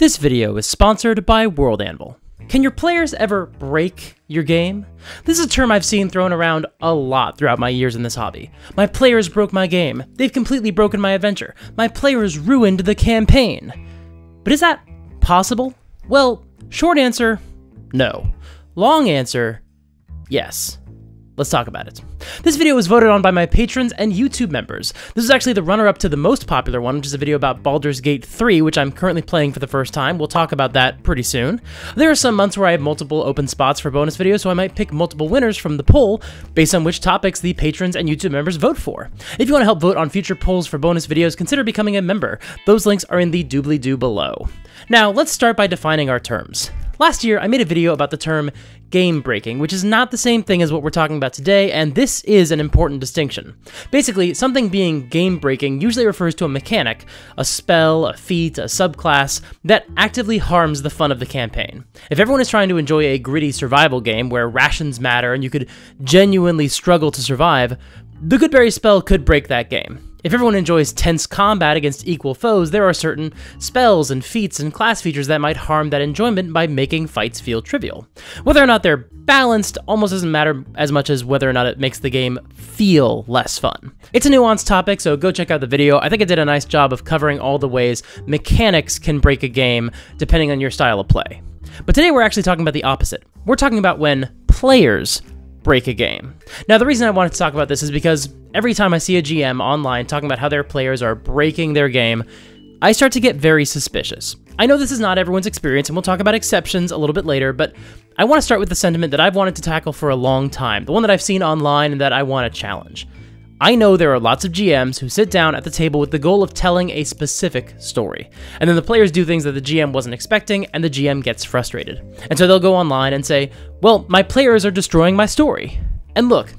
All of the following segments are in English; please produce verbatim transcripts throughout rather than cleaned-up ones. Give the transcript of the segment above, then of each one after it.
This video is sponsored by World Anvil. Can your players ever break your game? This is a term I've seen thrown around a lot throughout my years in this hobby. My players broke my game. They've completely broken my adventure. My players ruined the campaign. But is that possible? Well, short answer, no. Long answer, yes. Let's talk about it. This video was voted on by my patrons and YouTube members. This is actually the runner-up to the most popular one, which is a video about Baldur's Gate three, which I'm currently playing for the first time. We'll talk about that pretty soon. There are some months where I have multiple open spots for bonus videos, so I might pick multiple winners from the poll based on which topics the patrons and YouTube members vote for. If you want to help vote on future polls for bonus videos, consider becoming a member. Those links are in the doobly-doo below. Now, let's start by defining our terms. Last year, I made a video about the term game breaking, which is not the same thing as what we're talking about today, and this is an important distinction. Basically, something being game breaking usually refers to a mechanic, a spell, a feat, a subclass, that actively harms the fun of the campaign. If everyone is trying to enjoy a gritty survival game where rations matter and you could genuinely struggle to survive, the Goodberry spell could break that game. If everyone enjoys tense combat against equal foes, there are certain spells and feats and class features that might harm that enjoyment by making fights feel trivial. Whether or not they're balanced almost doesn't matter as much as whether or not it makes the game feel less fun. It's a nuanced topic, so go check out the video. I think I did a nice job of covering all the ways mechanics can break a game depending on your style of play. But today we're actually talking about the opposite. We're talking about when players break a game. Now, the reason I wanted to talk about this is because every time I see a G M online talking about how their players are breaking their game, I start to get very suspicious. I know this is not everyone's experience, and we'll talk about exceptions a little bit later, but I want to start with the sentiment that I've wanted to tackle for a long time, the one that I've seen online and that I want to challenge. I know there are lots of G Ms who sit down at the table with the goal of telling a specific story, and then the players do things that the G M wasn't expecting, and the G M gets frustrated. And so they'll go online and say, well, my players are destroying my story. And look,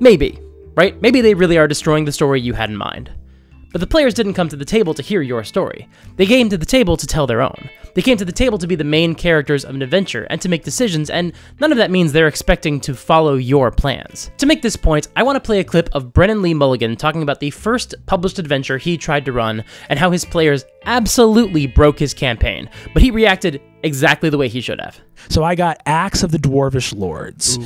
maybe. Right? Maybe they really are destroying the story you had in mind. But the players didn't come to the table to hear your story. They came to the table to tell their own. They came to the table to be the main characters of an adventure and to make decisions, and none of that means they're expecting to follow your plans. To make this point, I want to play a clip of Brennan Lee Mulligan talking about the first published adventure he tried to run and how his players absolutely broke his campaign, but he reacted exactly the way he should have. So I got Axe of the Dwarvish Lords. Ooh.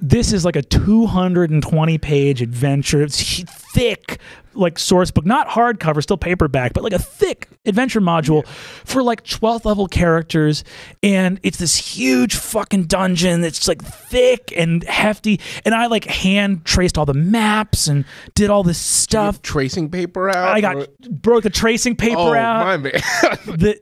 This is like a two hundred twenty page adventure. It's thick, like source book, not hardcover, still paperback, but like a thick adventure module for like twelfth level characters. And it's this huge fucking dungeon that's like thick and hefty. And I like hand traced all the maps and did all this stuff. Tracing paper out? I got, or? broke the tracing paper oh, out. My man. The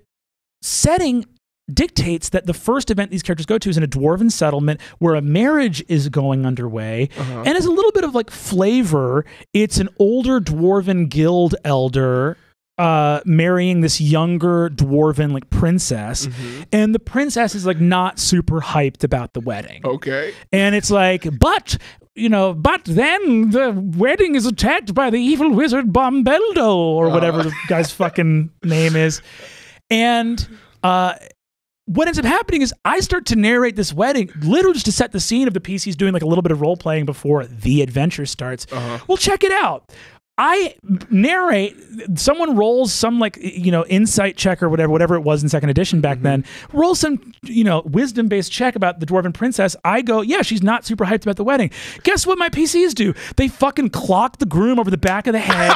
setting dictates that the first event these characters go to is in a dwarven settlement where a marriage is going underway. Uh-huh. And as a little bit of like flavor, it's an older dwarven guild elder uh marrying this younger dwarven like princess. Mm-hmm. And the princess is like not super hyped about the wedding. Okay. And it's like, but you know, but then the wedding is attacked by the evil wizard Bombeldo or whatever uh. the guy's fucking name is. And uh what ends up happening is I start to narrate this wedding, literally just to set the scene of the P Cs doing like a little bit of role playing before the adventure starts. Uh-huh. Well, check it out. I narrate, someone rolls some like, you know, insight check or whatever, whatever it was in second edition back mm-hmm. then, rolls some, you know, wisdom based check about the dwarven princess. I go, yeah, she's not super hyped about the wedding. Guess what my P Cs do? They fucking clock the groom over the back of the head.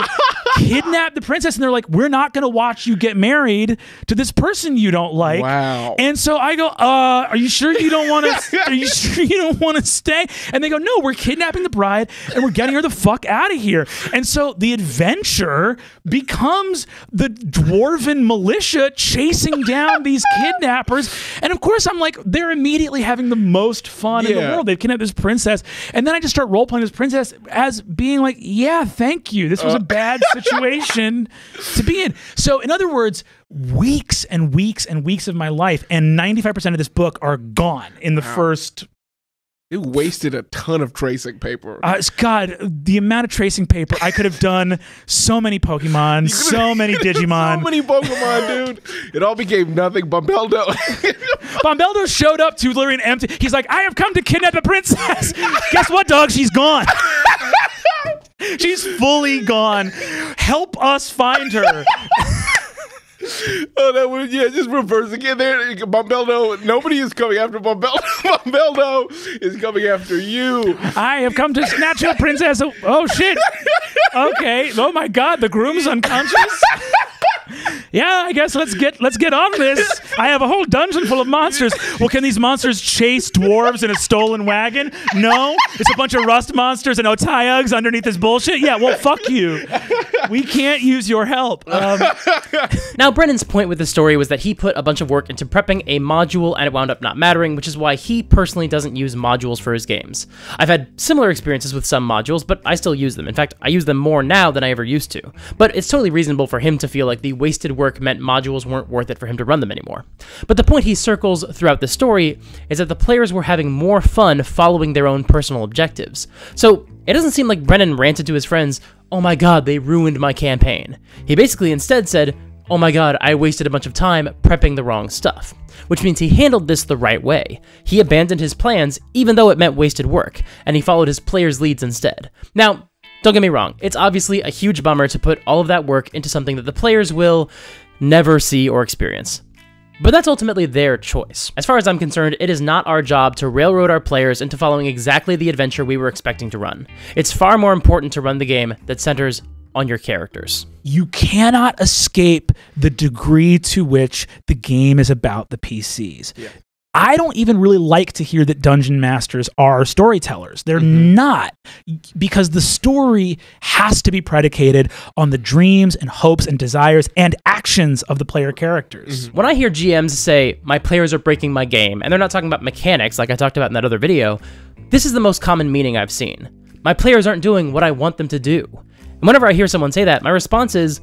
Kidnap the princess, and they're like, we're not gonna watch you get married to this person you don't like. Wow. And so I go, uh are you sure you don't want to are you sure you don't want to stay? And they go, no, we're kidnapping the bride and we're getting her the fuck out of here. And so the adventure becomes the dwarven militia chasing down these kidnappers, and of course I'm like, they're immediately having the most fun yeah. in the world. They've kidnapped this princess, and then I just start role playing this princess as being like, yeah, thank you, this was uh. a bad situation situation to be in. So in other words, weeks and weeks and weeks of my life and ninety-five percent of this book are gone in the wow. first. It wasted a ton of tracing paper. Uh, God, the amount of tracing paper. I could have done so many Pokemon, so many Digimon. So many Pokemon, dude. It all became nothing. Bombeldo. Bombeldo showed up to literally an empty. He's like, I have come to kidnap a princess. Guess what, dog? She's gone. She's fully gone. Help us find her. Oh, that would, yeah, just reverse again there. Bombeldo, nobody is coming after Bombeldo. Bombeldo is coming after you. I have come to snatch your princess. Oh, shit. Okay. Oh, my God. The groom's unconscious. Yeah, I guess let's get let's get on this. I have a whole dungeon full of monsters. Well, can these monsters chase dwarves in a stolen wagon? No. It's a bunch of rust monsters and otayugs underneath this bullshit. Yeah, well, fuck you. We can't use your help. Um, now, Brennan's point with the story was that he put a bunch of work into prepping a module and it wound up not mattering, which is why he personally doesn't use modules for his games. I've had similar experiences with some modules, but I still use them. In fact, I use them more now than I ever used to. But it's totally reasonable for him to feel like the wasted work meant modules weren't worth it for him to run them anymore. But the point he circles throughout the story is that the players were having more fun following their own personal objectives. So it doesn't seem like Brennan ranted to his friends, "Oh my god, they ruined my campaign." He basically instead said, "Oh my god, I wasted a bunch of time prepping the wrong stuff," which means he handled this the right way. He abandoned his plans, even though it meant wasted work, and he followed his players' leads instead. Now, don't get me wrong, it's obviously a huge bummer to put all of that work into something that the players will never see or experience. But that's ultimately their choice. As far as I'm concerned, it is not our job to railroad our players into following exactly the adventure we were expecting to run. It's far more important to run the game that centers on your characters. You cannot escape the degree to which the game is about the P Cs. Yeah. I don't even really like to hear that dungeon masters are storytellers. They're mm-hmm. not, because the story has to be predicated on the dreams and hopes and desires and actions of the player characters. Mm-hmm. When I hear G Ms say, "My players are breaking my game," and they're not talking about mechanics like I talked about in that other video, this is the most common meaning I've seen. My players aren't doing what I want them to do. And whenever I hear someone say that, my response is,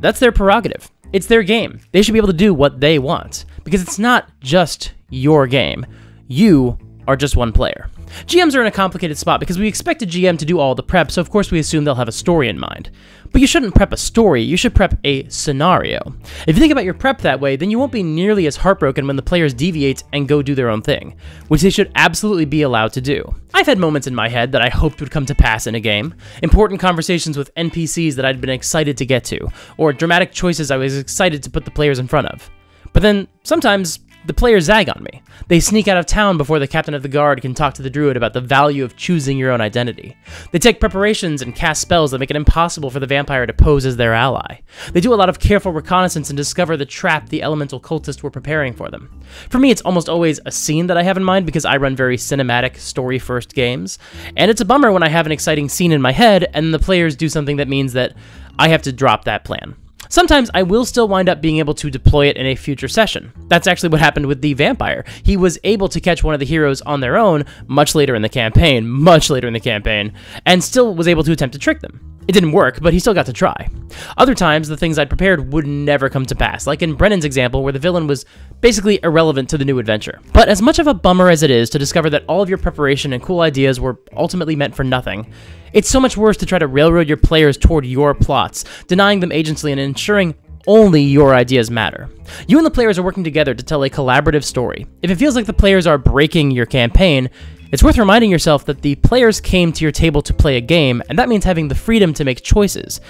that's their prerogative. It's their game. They should be able to do what they want, because it's not just your game. You are just one player. G Ms are in a complicated spot because we expect a G M to do all the prep, so of course we assume they'll have a story in mind. But you shouldn't prep a story, you should prep a scenario. If you think about your prep that way, then you won't be nearly as heartbroken when the players deviate and go do their own thing, which they should absolutely be allowed to do. I've had moments in my head that I hoped would come to pass in a game, important conversations with N P Cs that I'd been excited to get to, or dramatic choices I was excited to put the players in front of. But then, sometimes, the players zag on me. They sneak out of town before the captain of the guard can talk to the druid about the value of choosing your own identity. They take preparations and cast spells that make it impossible for the vampire to pose as their ally. They do a lot of careful reconnaissance and discover the trap the elemental cultists were preparing for them. For me, it's almost always a scene that I have in mind because I run very cinematic, story-first games, and it's a bummer when I have an exciting scene in my head and the players do something that means that I have to drop that plan. Sometimes I will still wind up being able to deploy it in a future session. That's actually what happened with the vampire. He was able to catch one of the heroes on their own much later in the campaign, much later in the campaign, and still was able to attempt to trick them. It didn't work, but he still got to try. Other times, the things I'd prepared would never come to pass, like in Brennan's example, where the villain was basically irrelevant to the new adventure. But as much of a bummer as it is to discover that all of your preparation and cool ideas were ultimately meant for nothing, it's so much worse to try to railroad your players toward your plots, denying them agency and ensuring only your ideas matter. You and the players are working together to tell a collaborative story. If it feels like the players are breaking your campaign, it's worth reminding yourself that the players came to your table to play a game, and that means having the freedom to make choices,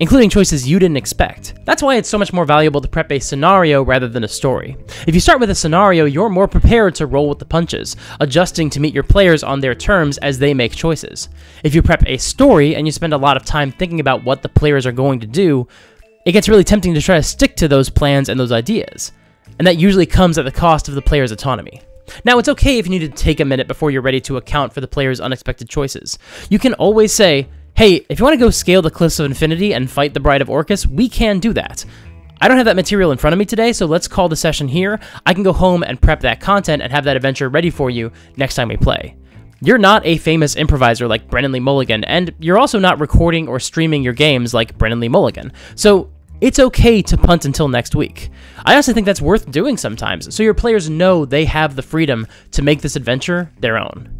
including choices you didn't expect. That's why it's so much more valuable to prep a scenario rather than a story. If you start with a scenario, you're more prepared to roll with the punches, adjusting to meet your players on their terms as they make choices. If you prep a story and you spend a lot of time thinking about what the players are going to do, it gets really tempting to try to stick to those plans and those ideas, and that usually comes at the cost of the player's autonomy. Now, it's okay if you need to take a minute before you're ready to account for the player's unexpected choices. You can always say, "Hey, if you want to go scale the Cliffs of Infinity and fight the Bride of Orcus, we can do that. I don't have that material in front of me today, so let's call the session here. I can go home and prep that content and have that adventure ready for you next time we play." You're not a famous improviser like Brennan Lee Mulligan, and you're also not recording or streaming your games like Brennan Lee Mulligan, so it's okay to punt until next week. I honestly think that's worth doing sometimes, so your players know they have the freedom to make this adventure their own.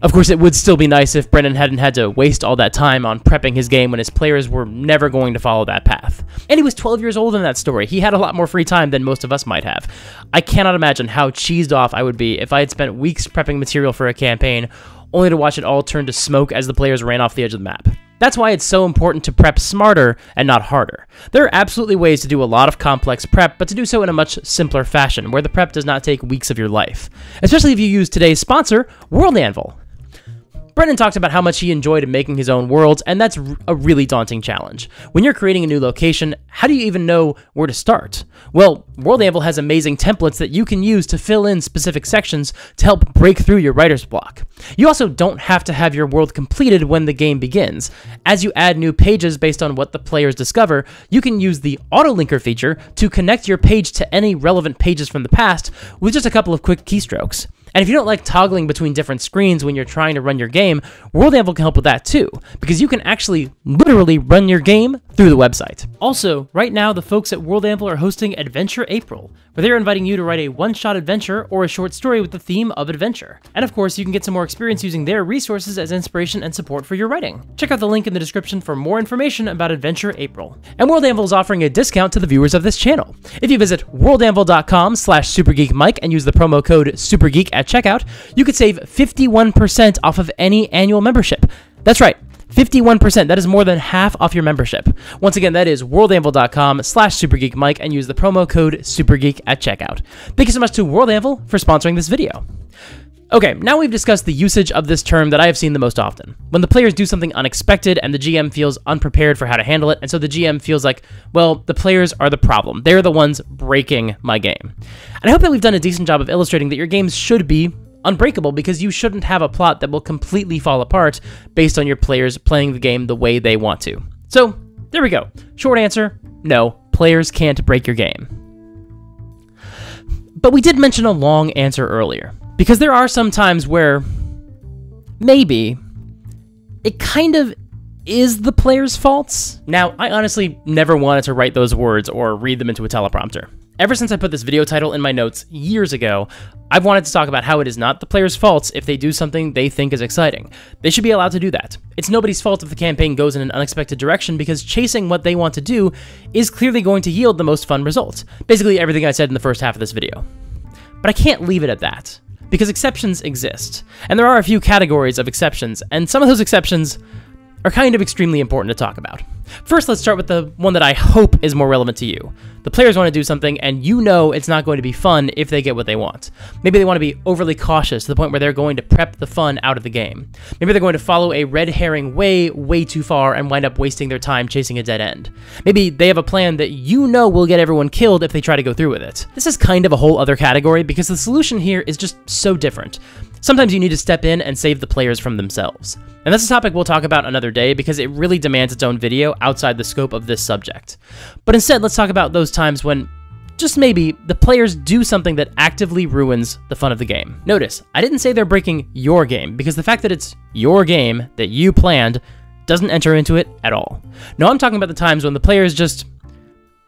Of course, it would still be nice if Brennan hadn't had to waste all that time on prepping his game when his players were never going to follow that path. And he was twelve years old in that story. He had a lot more free time than most of us might have. I cannot imagine how cheesed off I would be if I had spent weeks prepping material for a campaign, only to watch it all turn to smoke as the players ran off the edge of the map. That's why it's so important to prep smarter and not harder. There are absolutely ways to do a lot of complex prep, but to do so in a much simpler fashion, where the prep does not take weeks of your life. Especially if you use today's sponsor, World Anvil. Brennan talks about how much he enjoyed making his own worlds, and that's a really daunting challenge. When you're creating a new location, how do you even know where to start? Well, World Anvil has amazing templates that you can use to fill in specific sections to help break through your writer's block. You also don't have to have your world completed when the game begins. As you add new pages based on what the players discover, you can use the Autolinker feature to connect your page to any relevant pages from the past with just a couple of quick keystrokes. And if you don't like toggling between different screens when you're trying to run your game, World Anvil can help with that too, because you can actually literally run your game through the website. Also, right now the folks at World Anvil are hosting Adventure April, where they're inviting you to write a one-shot adventure or a short story with the theme of adventure. And of course, you can get some more experience using their resources as inspiration and support for your writing. Check out the link in the description for more information about Adventure April. And World Anvil is offering a discount to the viewers of this channel. If you visit world anvil dot com slash super geek mike and use the promo code SuperGeek at checkout, you could save fifty-one percent off of any annual membership. That's right, fifty-one percent. That is more than half off your membership. Once again, that is world anvil dot com slash super geek mike and use the promo code SuperGeek at checkout. Thank you so much to World Anvil for sponsoring this video. Okay, now we've discussed the usage of this term that I have seen the most often. When the players do something unexpected and the G M feels unprepared for how to handle it, and so the G M feels like, well, the players are the problem. They're the ones breaking my game. And I hope that we've done a decent job of illustrating that your games should be unbreakable, because you shouldn't have a plot that will completely fall apart based on your players playing the game the way they want to. So, there we go. Short answer, no, players can't break your game. But we did mention a long answer earlier, because there are some times where maybe it kind of is the player's faults. Now, I honestly never wanted to write those words or read them into a teleprompter. Ever since I put this video title in my notes years ago, I've wanted to talk about how it is not the player's faults if they do something they think is exciting. They should be allowed to do that. It's nobody's fault if the campaign goes in an unexpected direction, because chasing what they want to do is clearly going to yield the most fun results. Basically everything I said in the first half of this video. But I can't leave it at that, because exceptions exist. And there are a few categories of exceptions, and some of those exceptions are kind of extremely important to talk about. First, let's start with the one that I hope is more relevant to you. The players want to do something, and you know it's not going to be fun if they get what they want. Maybe they want to be overly cautious to the point where they're going to prep the fun out of the game. Maybe they're going to follow a red herring way, way too far and wind up wasting their time chasing a dead end. Maybe they have a plan that you know will get everyone killed if they try to go through with it. This is kind of a whole other category, because the solution here is just so different. Sometimes you need to step in and save the players from themselves. And that's a topic we'll talk about another day, because it really demands its own video outside the scope of this subject. But instead, let's talk about those times when, just maybe, the players do something that actively ruins the fun of the game. Notice, I didn't say they're breaking your game, because the fact that it's your game that you planned doesn't enter into it at all. No, I'm talking about the times when the players just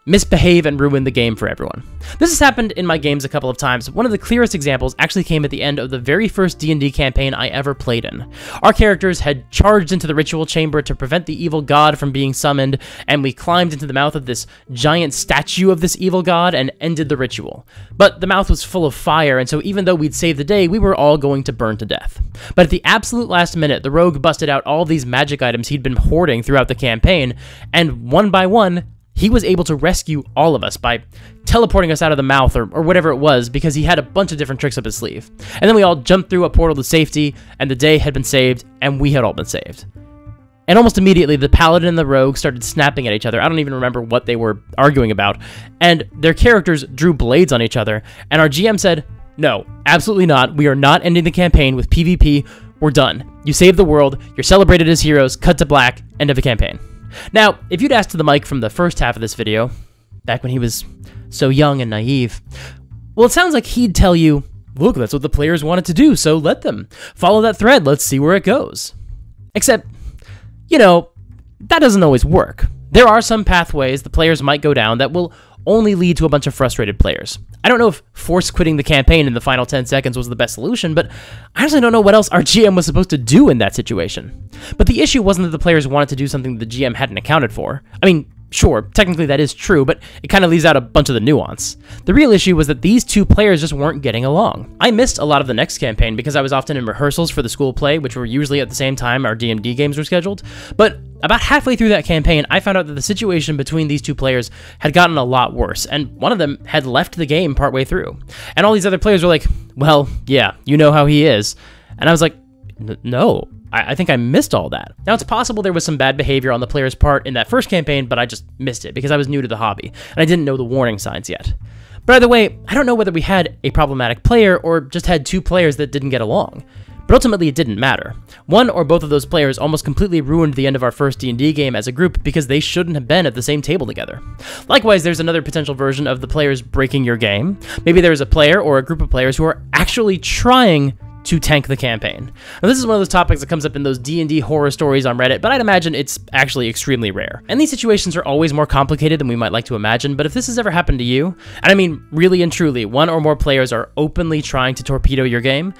misbehave and ruin the game for everyone. This has happened in my games a couple of times. One of the clearest examples actually came at the end of the very first D and D campaign I ever played in. Our characters had charged into the ritual chamber to prevent the evil god from being summoned, and we climbed into the mouth of this giant statue of this evil god and ended the ritual. But the mouth was full of fire, and so even though we'd saved the day, we were all going to burn to death. But at the absolute last minute, the rogue busted out all these magic items he'd been hoarding throughout the campaign, and one by one, he was able to rescue all of us by teleporting us out of the mouth or, or whatever it was, because he had a bunch of different tricks up his sleeve. And then we all jumped through a portal to safety, and the day had been saved, and we had all been saved. And almost immediately, the paladin and the rogue started snapping at each other. I don't even remember what they were arguing about. And their characters drew blades on each other, and our G M said, "No, absolutely not. We are not ending the campaign with PvP. We're done. You saved the world. You're celebrated as heroes. Cut to black. End of the campaign." Now, if you'd asked to the mic from the first half of this video, back when he was so young and naive, well, it sounds like he'd tell you, look, that's what the players wanted to do, so let them. Follow that thread, let's see where it goes. Except, you know, that doesn't always work. There are some pathways the players might go down that will only lead to a bunch of frustrated players. I don't know if force quitting the campaign in the final ten seconds was the best solution, but I honestly don't know what else our G M was supposed to do in that situation. But the issue wasn't that the players wanted to do something the G M hadn't accounted for. I mean, sure, technically that is true, but it kind of leaves out a bunch of the nuance. The real issue was that these two players just weren't getting along. I missed a lot of the next campaign because I was often in rehearsals for the school play, which were usually at the same time our D and D games were scheduled, but about halfway through that campaign, I found out that the situation between these two players had gotten a lot worse, and one of them had left the game partway through. And all these other players were like, well, yeah, you know how he is. And I was like, no. I think I missed all that. Now, it's possible there was some bad behavior on the player's part in that first campaign, but I just missed it because I was new to the hobby, and I didn't know the warning signs yet. But either way, I don't know whether we had a problematic player or just had two players that didn't get along. But ultimately, it didn't matter. One or both of those players almost completely ruined the end of our first D and D game as a group because they shouldn't have been at the same table together. Likewise, there's another potential version of the players breaking your game. Maybe there is a player or a group of players who are actually trying to tank the campaign. Now, this is one of those topics that comes up in those D and D horror stories on Reddit, but I'd imagine it's actually extremely rare. And these situations are always more complicated than we might like to imagine, but if this has ever happened to you, and I mean really and truly, one or more players are openly trying to torpedo your game,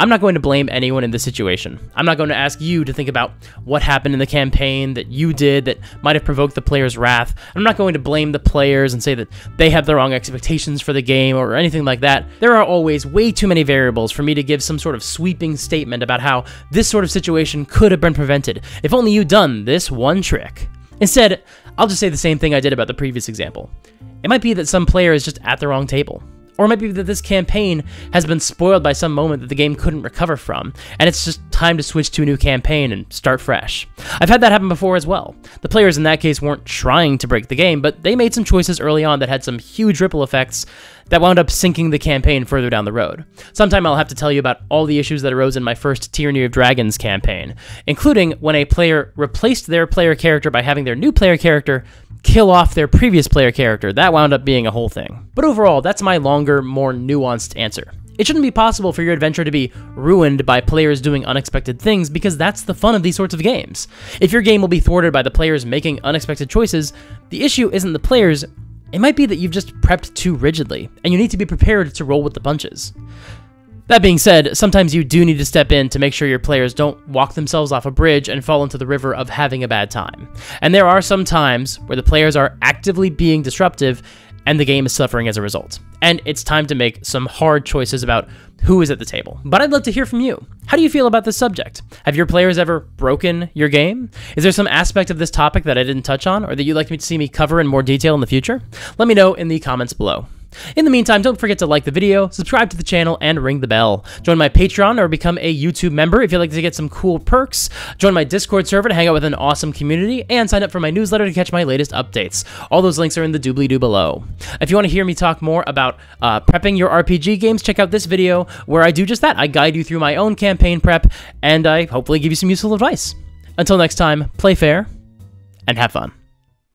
I'm not going to blame anyone in this situation. I'm not going to ask you to think about what happened in the campaign that you did that might have provoked the player's wrath. I'm not going to blame the players and say that they have the wrong expectations for the game or anything like that. There are always way too many variables for me to give some sort of sweeping statement about how this sort of situation could have been prevented if only you'd done this one trick. Instead, I'll just say the same thing I did about the previous example. It might be that some player is just at the wrong table. Or maybe that this campaign has been spoiled by some moment that the game couldn't recover from, and it's just time to switch to a new campaign and start fresh. I've had that happen before as well. The players in that case weren't trying to break the game, but they made some choices early on that had some huge ripple effects that wound up sinking the campaign further down the road. Sometime I'll have to tell you about all the issues that arose in my first Tyranny of Dragons campaign, including when a player replaced their player character by having their new player character kill off their previous player character. That wound up being a whole thing. But overall, that's my longer, more nuanced answer. It shouldn't be possible for your adventure to be ruined by players doing unexpected things because that's the fun of these sorts of games. If your game will be thwarted by the players making unexpected choices, the issue isn't the players. It might be that you've just prepped too rigidly, and you need to be prepared to roll with the punches. That being said, sometimes you do need to step in to make sure your players don't walk themselves off a bridge and fall into the river of having a bad time. And there are some times where the players are actively being disruptive, and the game is suffering as a result. And it's time to make some hard choices about who is at the table. But I'd love to hear from you. How do you feel about this subject? Have your players ever broken your game? Is there some aspect of this topic that I didn't touch on or that you'd like me to see me cover in more detail in the future? Let me know in the comments below. In the meantime, don't forget to like the video, subscribe to the channel, and ring the bell. Join my Patreon or become a YouTube member if you'd like to get some cool perks. Join my Discord server to hang out with an awesome community, and sign up for my newsletter to catch my latest updates. All those links are in the doobly-doo below. If you want to hear me talk more about uh, prepping your R P G games, check out this video where I do just that. I guide you through my own campaign prep, and I hopefully give you some useful advice. Until next time, play fair, and have fun.